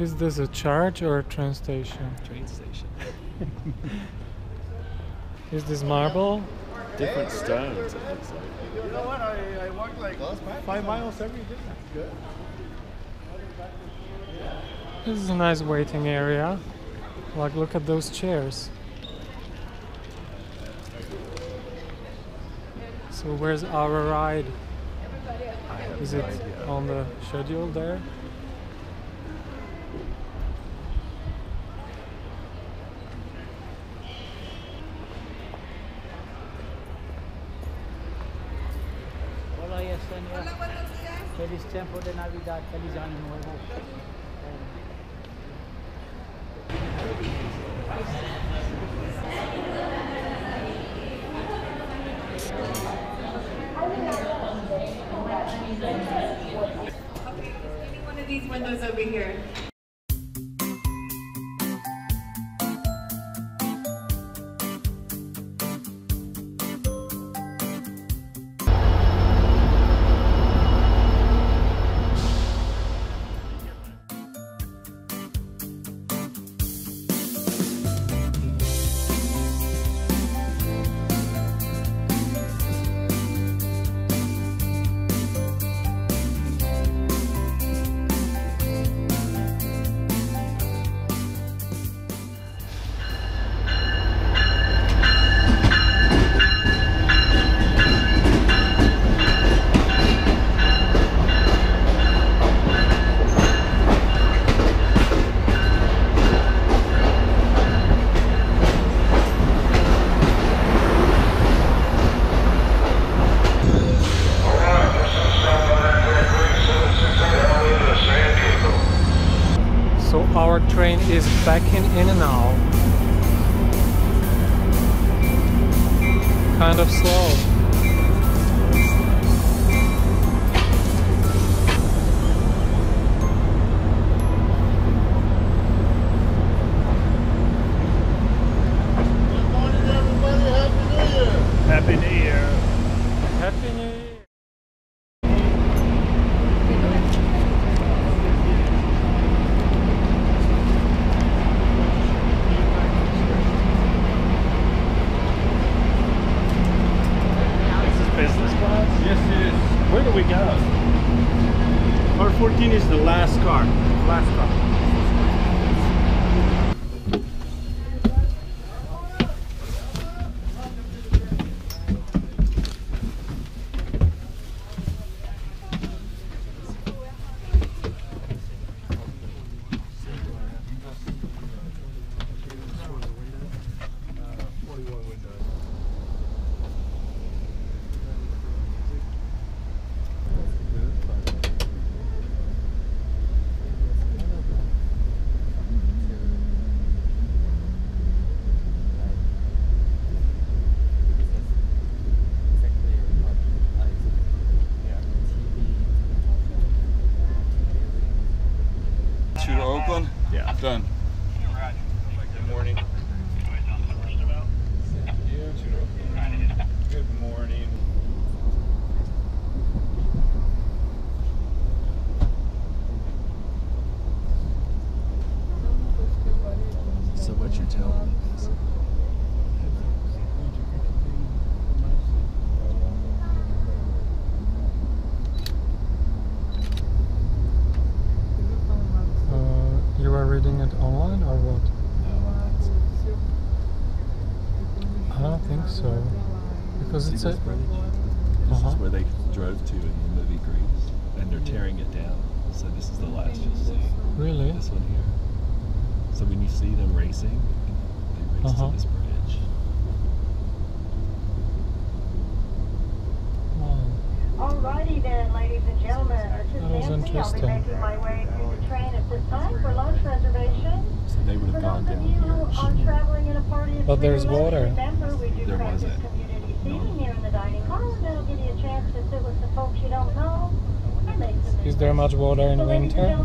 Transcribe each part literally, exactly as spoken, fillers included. Is this a church or a train station? Train station. Is this marble? Different stones, it looks like. You know what? I, I walked like five miles every day. That's good. This is a nice waiting area. Like, look at those chairs. So where's our ride? Is it on the schedule there? Hola, yes, señor. Feliz tiempo de Navidad, feliz año nuevo. These windows over here. Is backing in and out, kind of slow. Good morning, everybody. Happy New Year. Happy New Year. Happy New Year. fourteen is the last car. Last Yeah, done. Good morning. Good morning. So what you're telling me is reading it online or what? I don't think so. Because it's a... This is where they drove to in the movie Grease, and they're tearing it down. So this is the last you'll see. Really? This one here. So when you see them racing, they race to this bridge. Alrighty then, ladies and gentlemen, this is Nancy. I'll be making my way to the train at this time for lunch reservation. So they would have gone down here. But there's water. There wasn't. Is there much water in winter?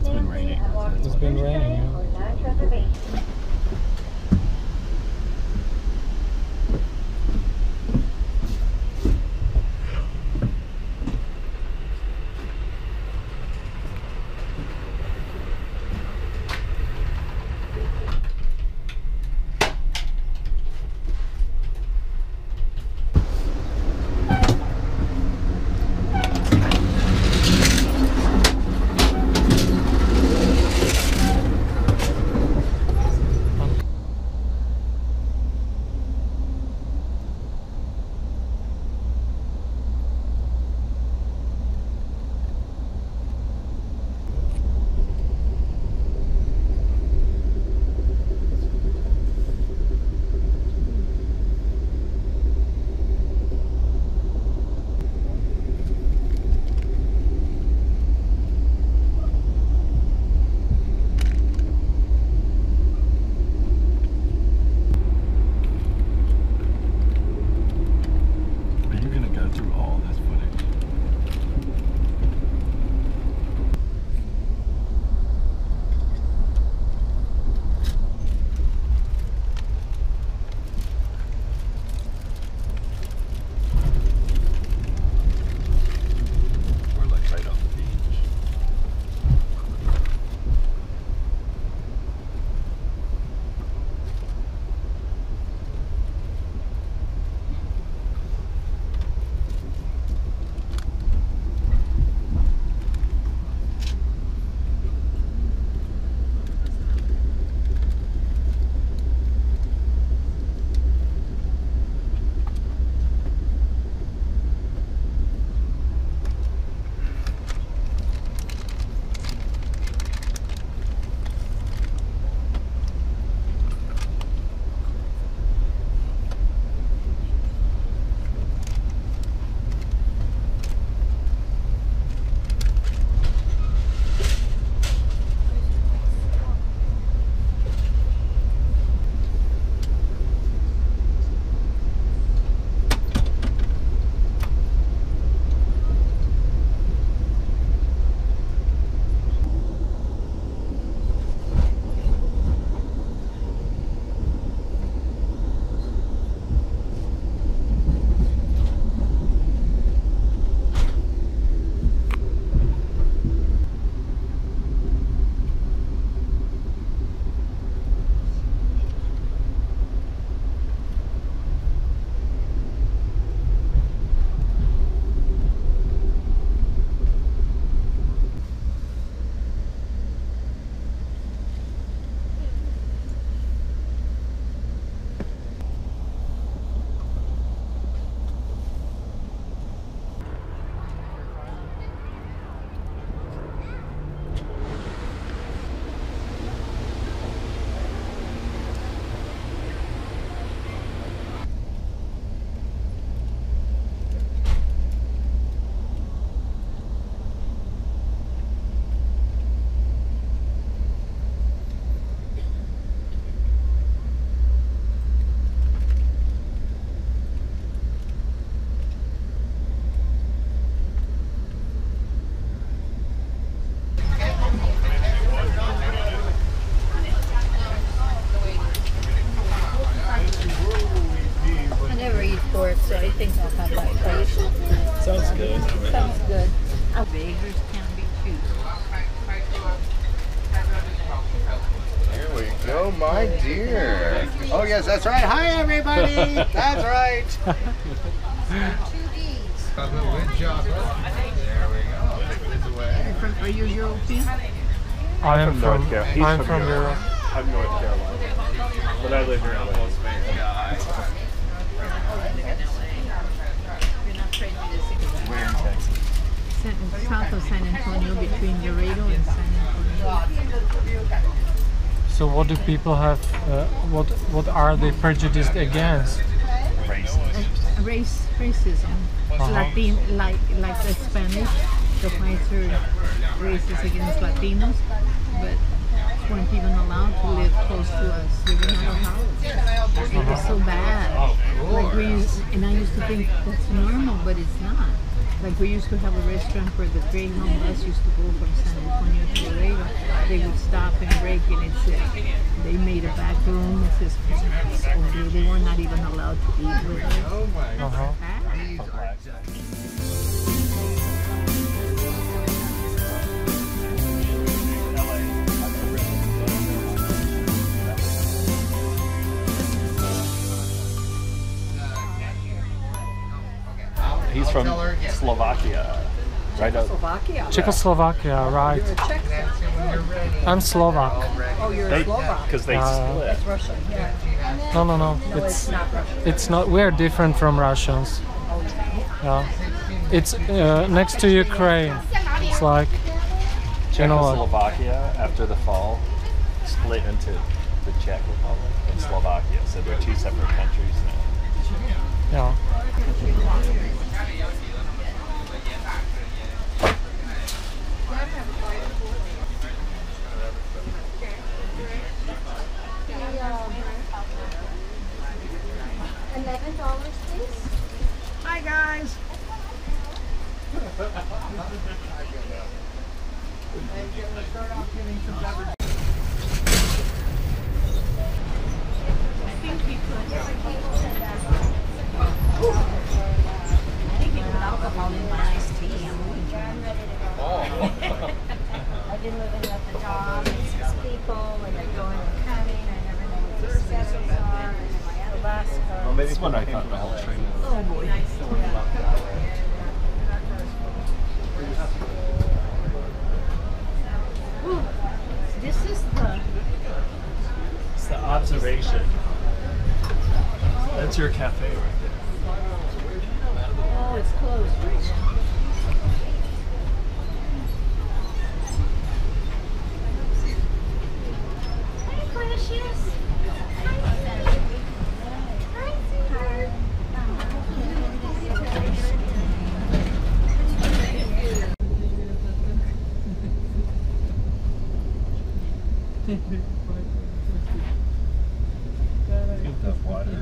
It's been raining. It's been raining. Yeah. Oh my dear. Oh yes, that's right. Hi everybody. That's right. Are you European? I am from, from North I'm from Europe. Europe. I'm North Carolina, but I live here in L A. South of San Antonio, between Laredo and San Antonio. So, what do people have? Uh, what What are they prejudiced against? Race, uh, race, racism. Uh-huh. Latin, like like the Spanish, the whites are racist against Latinos, but weren't even allowed to live close to us. They were not allowed. It was so bad. Like we used, and I used to think that's normal, but it's not. Like we used to have a restaurant where the Greyhound bus used to go from San Antonio to Laredo. They would stop and break, and it said they made a back room. It says oh, they were not even allowed to eat with us. Uh-huh. He's from Slovakia, right? Czechoslovakia. Czechoslovakia, right? You're a Czech, I'm Slovak. Oh, you're a Slovak. Because they, they uh, split. It's Russian. Yeah. No, no, no. no it's, it's not Russian. It's not. We're different from Russians. Yeah. It's uh, next to Ukraine. It's like Czechoslovakia, you know, after the fall split into the Czech Republic and Slovakia, so they're two separate countries now. Yeah. eleven dollars, please. Hi, guys. I think he could. Alcohol in my iced tea. I'm ready to go. Oh. I've been living with the dog and six people, and they're going and coming. I never know what the schedules are. And my other bus cars. Well, maybe it's when I caught the whole train. Oh boy. Yeah. Ooh, this is the. It's the observation. That's your cafe, right? It's closed right now. Hi, precious. Hi, sweetheart. Get that water.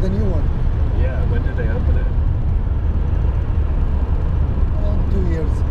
the new one. Yeah, when did they open it? Uh, two years.